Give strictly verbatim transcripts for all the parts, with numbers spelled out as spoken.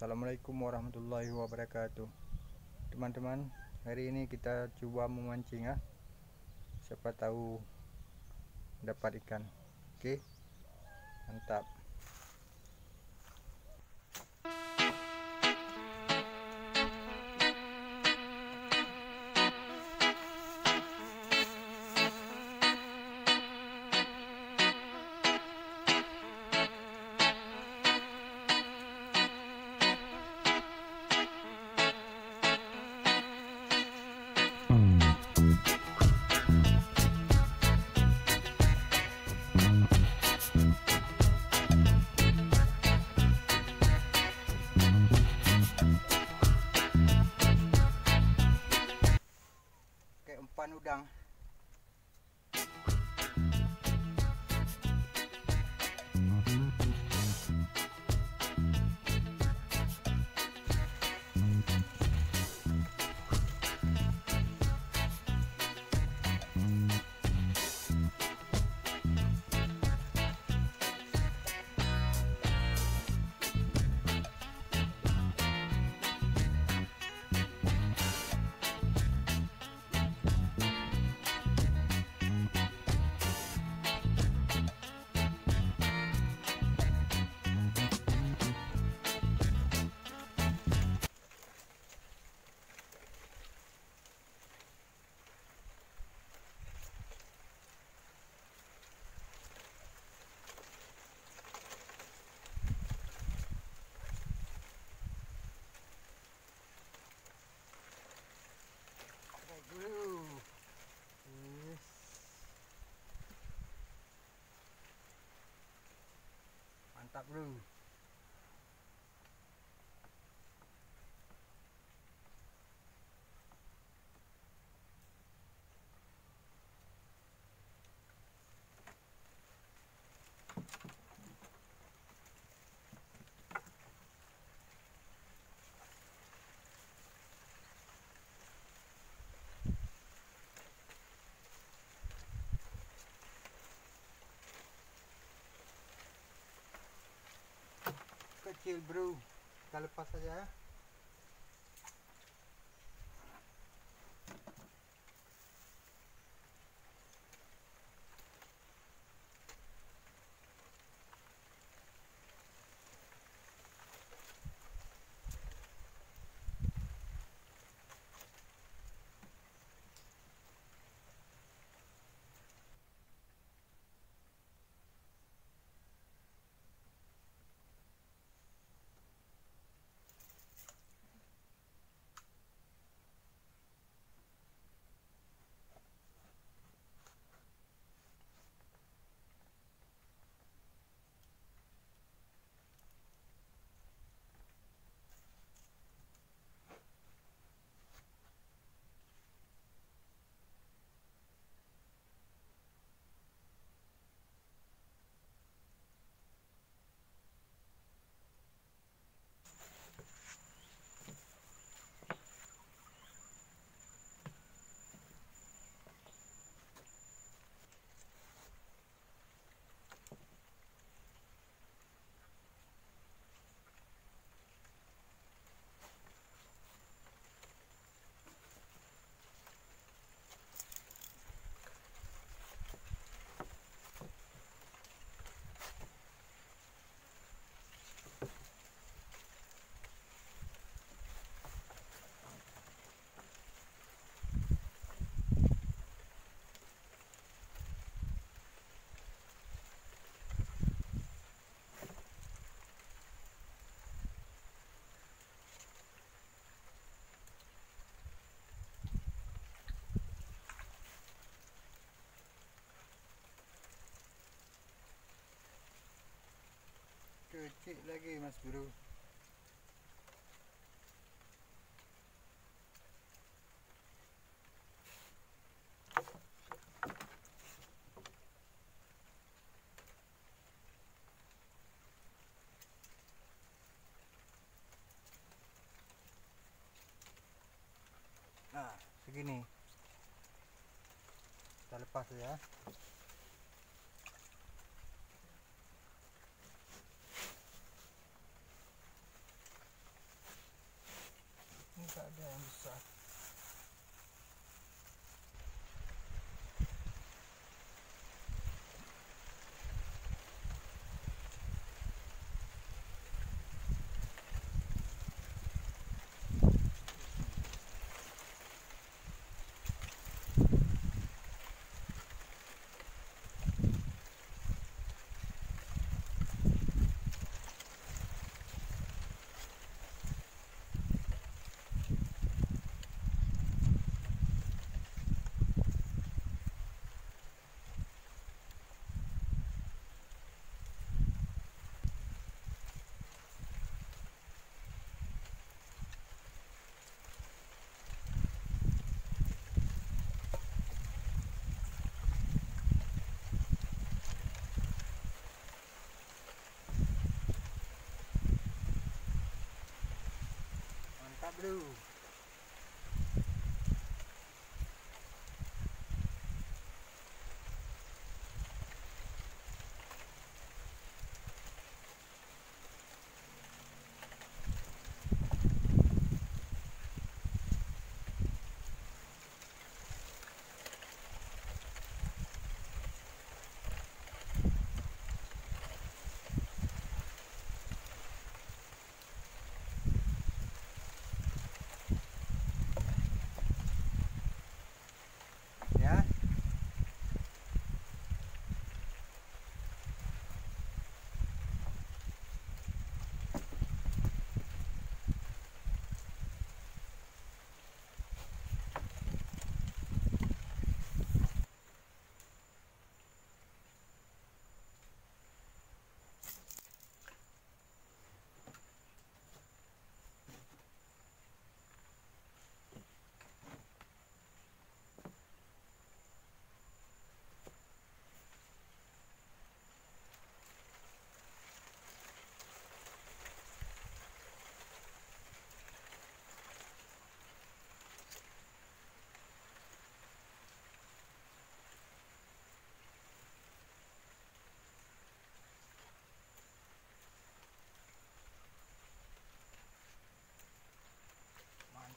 Assalamualaikum warahmatullahi wabarakatuh. Teman-teman, hari ini kita coba memancing ya. Siapa tahu dapat ikan. Oke. Mantap. Umpan udang. Mantap bro. Kecil bro, kita lepas saja ya. Kecil lagi mas bro. Nah, segini kita lepas ya. light blue.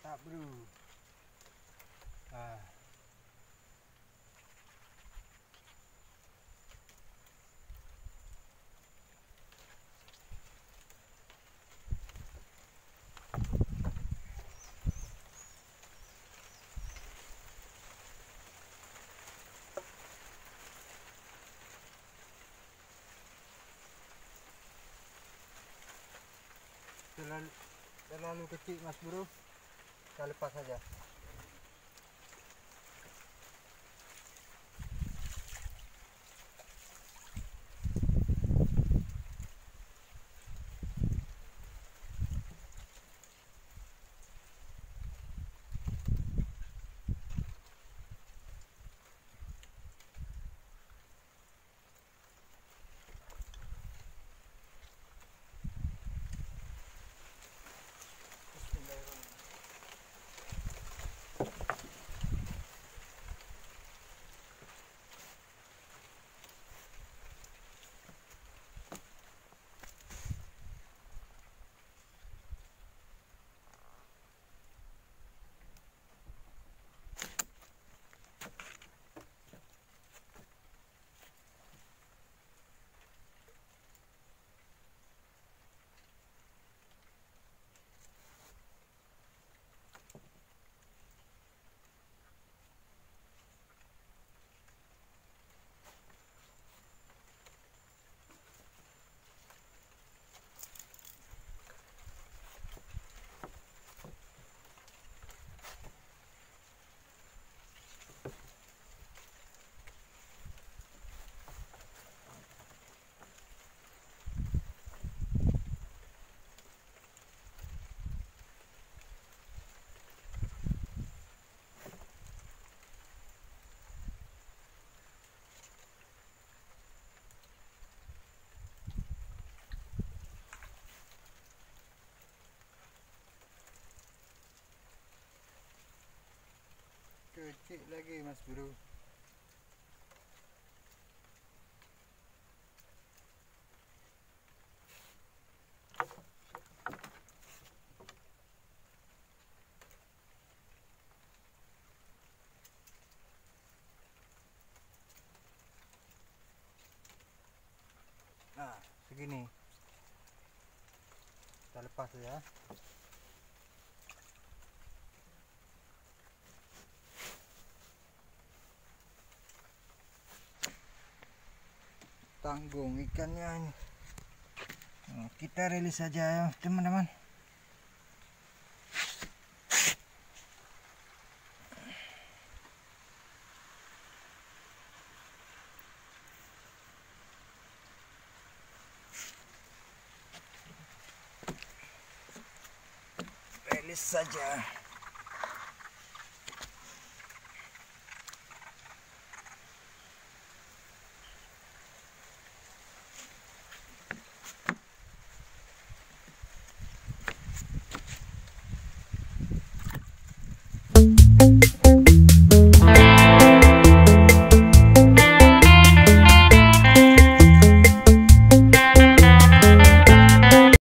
Tak bro. Ah. Terlalu, terlalu kecil mas bro. Kita lepas saja. Kecil lagi mas bro. Nah segini kita lepas ya. Tanggung ikannya ini. Nah, kita rilis saja ya teman-teman. Rilis saja.